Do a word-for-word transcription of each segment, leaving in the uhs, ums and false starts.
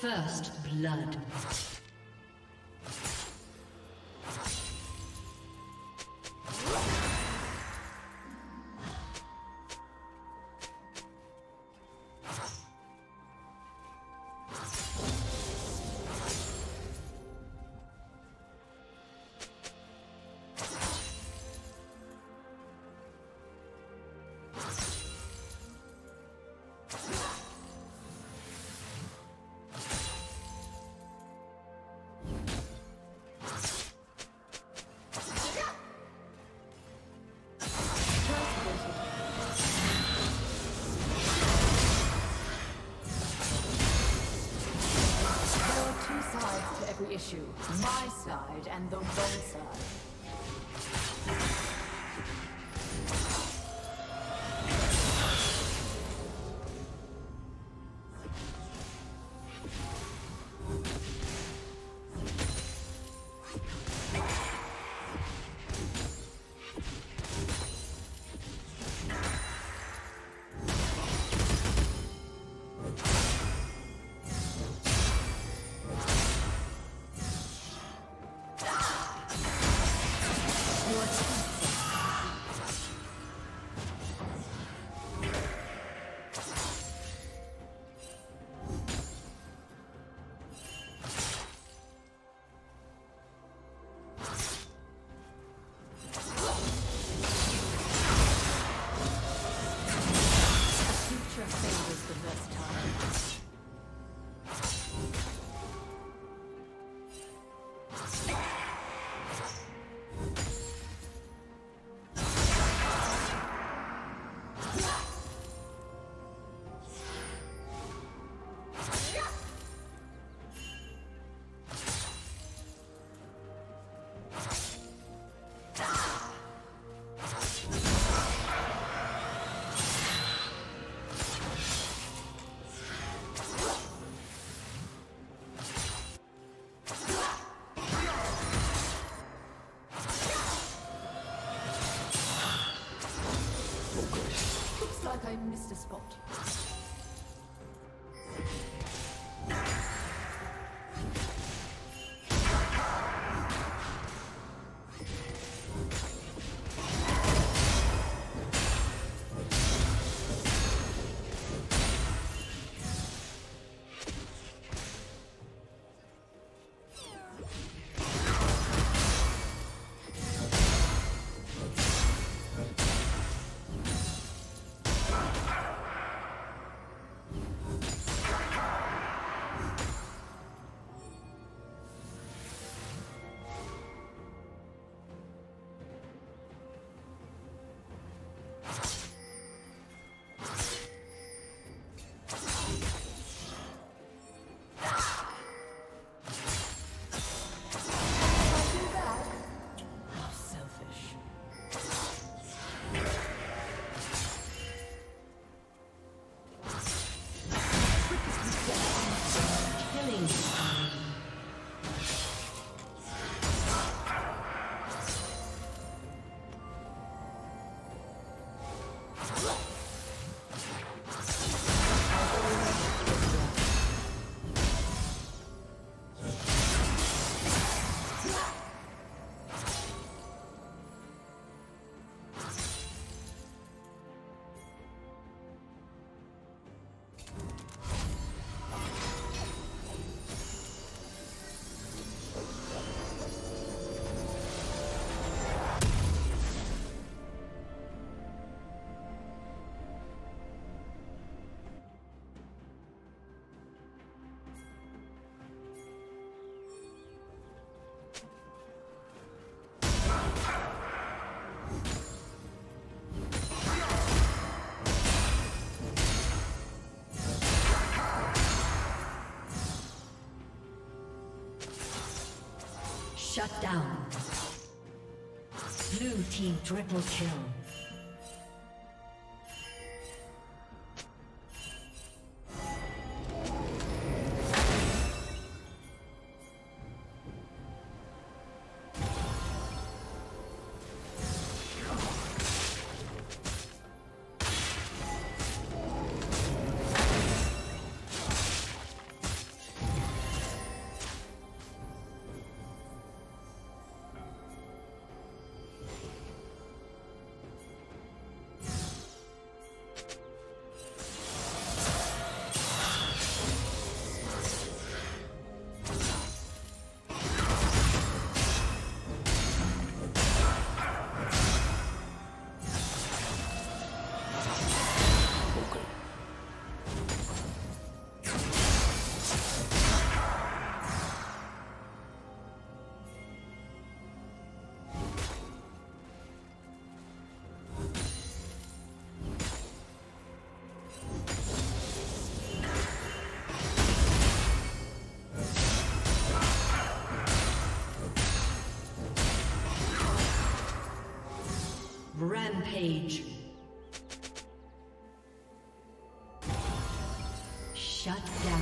First blood. Issue. My side and the wrong side. I missed a spot. Shut down. Blue team triple kill. Rampage. Shut down.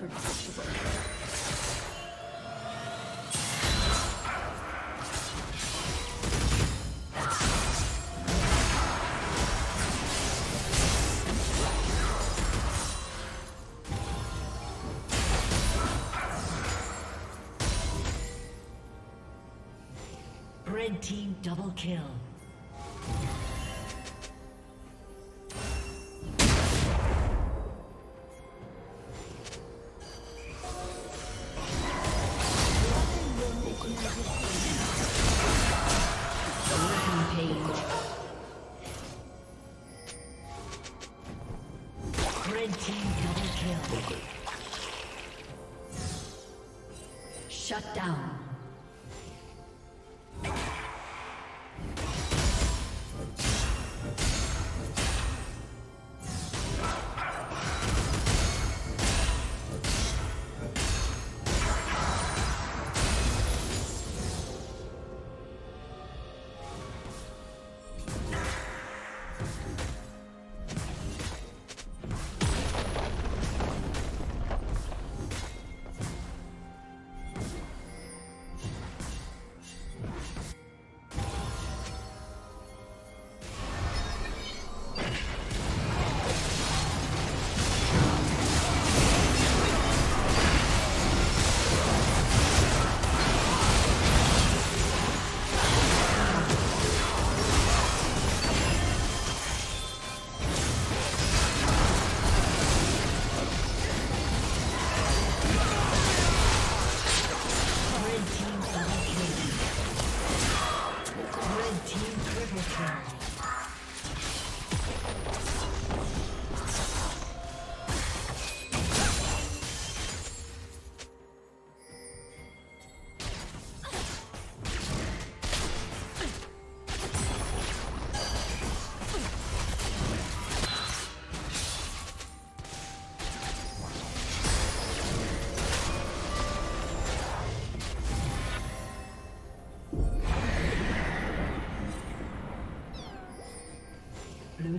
Predictable. Red team double kill. Blue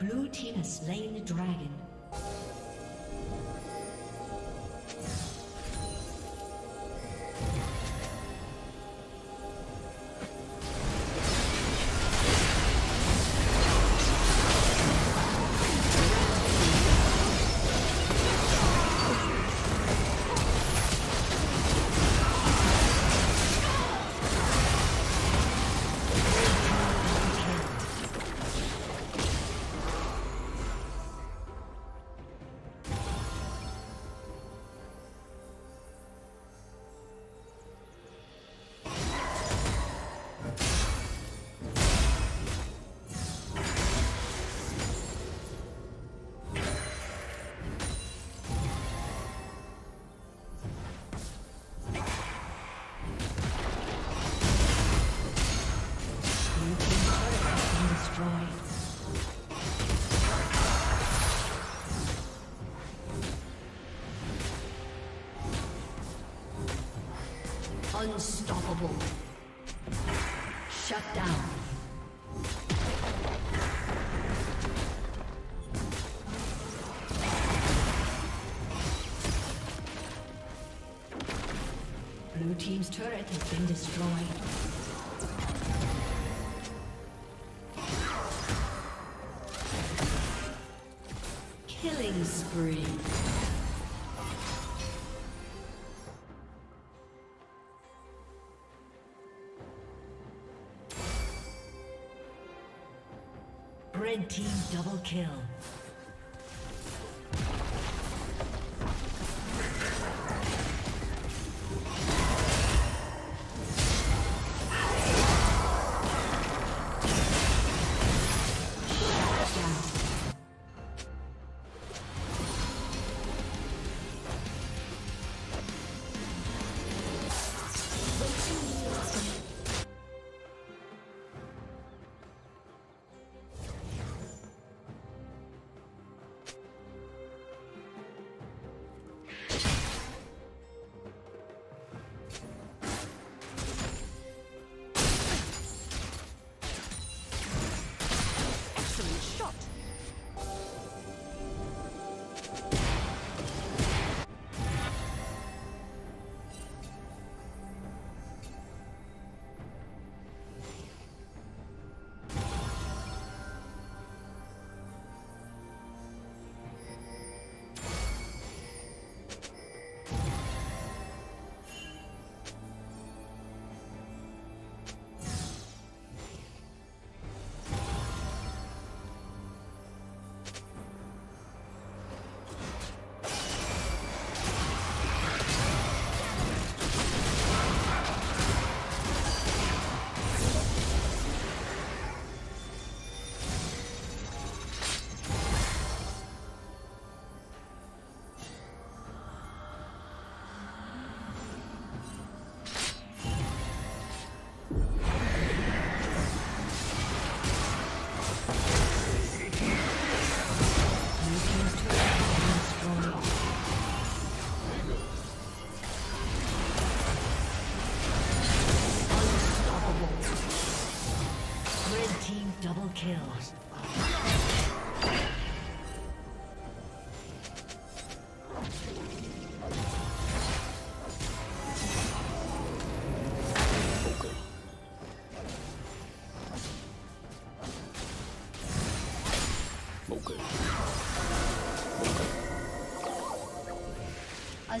Blue team has slain the dragon. Unstoppable. Shut down. Blue team's turret has been destroyed. Killing spree. Red team double kill. Kills. Okay. Okay. A